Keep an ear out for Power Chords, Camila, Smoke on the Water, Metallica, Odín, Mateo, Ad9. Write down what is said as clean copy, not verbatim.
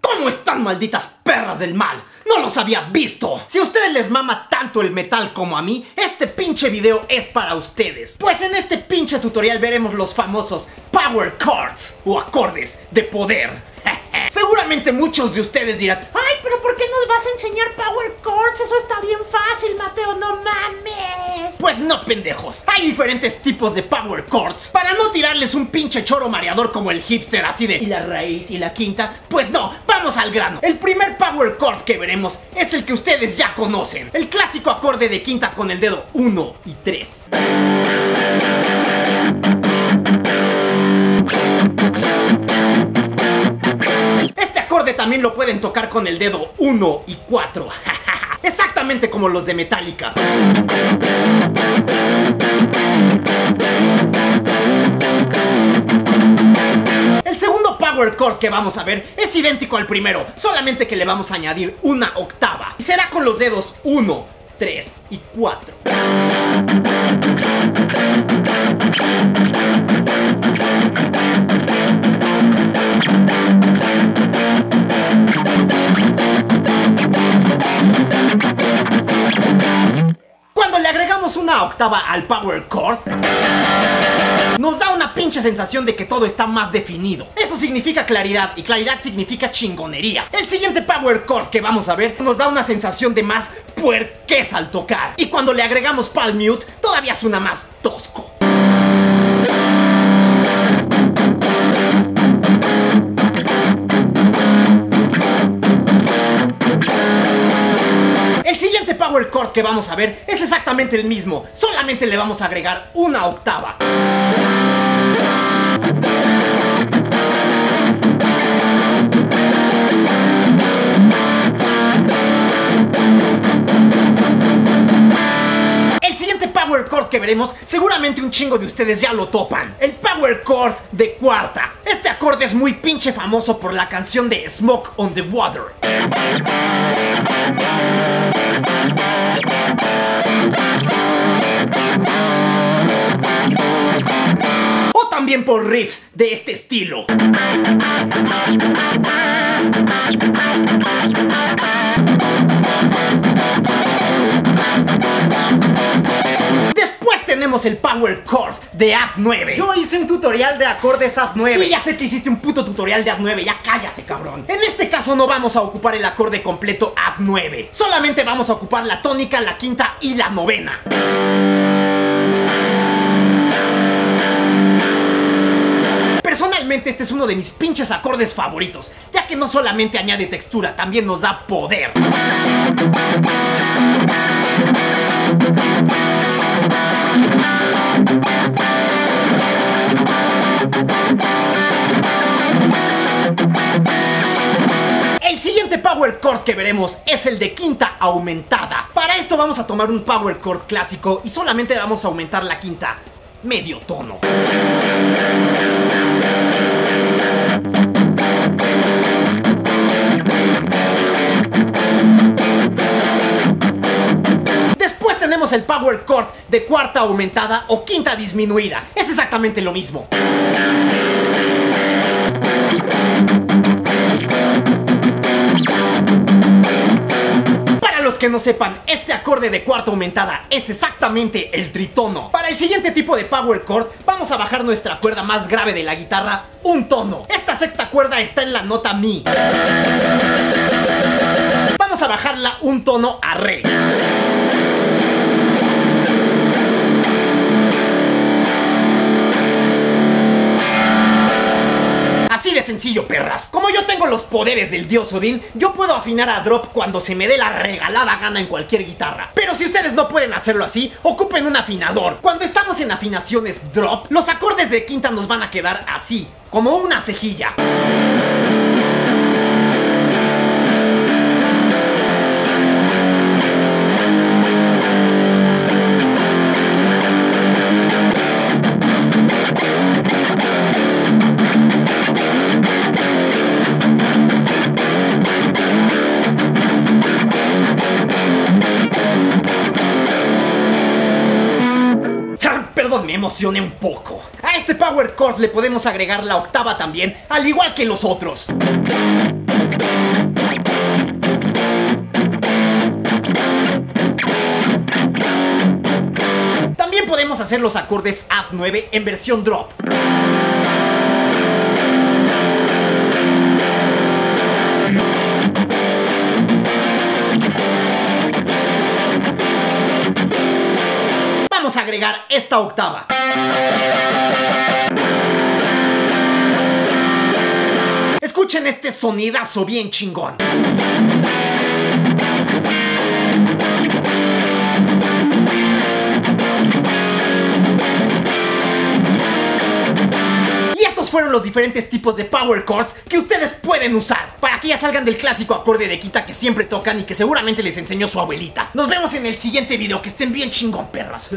¿Cómo están, malditas perras del mal? ¡No los había visto! Si a ustedes les mama tanto el metal como a mí, este pinche video es para ustedes. Pues en este pinche tutorial veremos los famosos Power Chords, o acordes de poder. Seguramente muchos de ustedes dirán: ¡ay, pero por qué nos vas a enseñar Power Chords! ¡Eso está bien fácil, Mateo! ¡No mames! Pues no, pendejos. Hay diferentes tipos de Power Chords. Para no tirarles un pinche choro mareador como el hipster, así de y la raíz y la quinta, pues no, vamos al grano. El primer Power Chord que veremos es el que ustedes ya conocen, el clásico acorde de quinta con el dedo 1 y 3. También lo pueden tocar con el dedo 1 y 4. Exactamente como los de Metallica. El segundo Power Chord que vamos a ver es idéntico al primero, solamente que le vamos a añadir una octava. Y será con los dedos 1, 3 y 4. Una octava al Power Chord nos da una pinche sensación de que todo está más definido. Eso significa claridad, y claridad significa chingonería. El siguiente Power Chord que vamos a ver nos da una sensación de más puerquez al tocar, y cuando le agregamos palm mute todavía suena más tosco. Power Chord que vamos a ver es exactamente el mismo, solamente le vamos a agregar una octava. El siguiente Power Chord que veremos, seguramente un chingo de ustedes ya lo topan, el Power Chord de cuarta. Este acorde es muy pinche famoso por la canción de Smoke on the Water. O también por riffs de este estilo. Tenemos el Power Chord de Ad9. Yo hice un tutorial de acordes Ad9. Sí, ya sé que hiciste un puto tutorial de Ad9, ya cállate, cabrón. En este caso no vamos a ocupar el acorde completo Ad9, solamente vamos a ocupar la tónica, la quinta y la novena. Personalmente este es uno de mis pinches acordes favoritos, ya que no solamente añade textura, también nos da poder. El siguiente Power Chord que veremos es el de quinta aumentada. Para esto vamos a tomar un Power Chord clásico y solamente vamos a aumentar la quinta medio tono. Tenemos el Power Chord de cuarta aumentada o quinta disminuida. Es exactamente lo mismo. Para los que no sepan, este acorde de cuarta aumentada es exactamente el tritono. Para el siguiente tipo de Power Chord vamos a bajar nuestra cuerda más grave de la guitarra un tono. Esta sexta cuerda está en la nota mi. Vamos a bajarla un tono a re. Así de sencillo, perras. Como yo tengo los poderes del dios Odín, yo puedo afinar a drop cuando se me dé la regalada gana en cualquier guitarra. Pero si ustedes no pueden hacerlo así, ocupen un afinador. Cuando estamos en afinaciones drop, los acordes de quinta nos van a quedar así, como una cejilla. perdón, me emocioné un poco. A este Power Chord le podemos agregar la octava también, al igual que los otros. También podemos hacer los acordes Ad 9 en versión drop. A agregar esta octava. Escuchen este sonidazo bien chingón. Y estos fueron los diferentes tipos de Power Chords que ustedes pueden usar para que ya salgan del clásico acorde de quita que siempre tocan y que seguramente les enseñó su abuelita. Nos vemos en el siguiente video, que estén bien chingón, perras.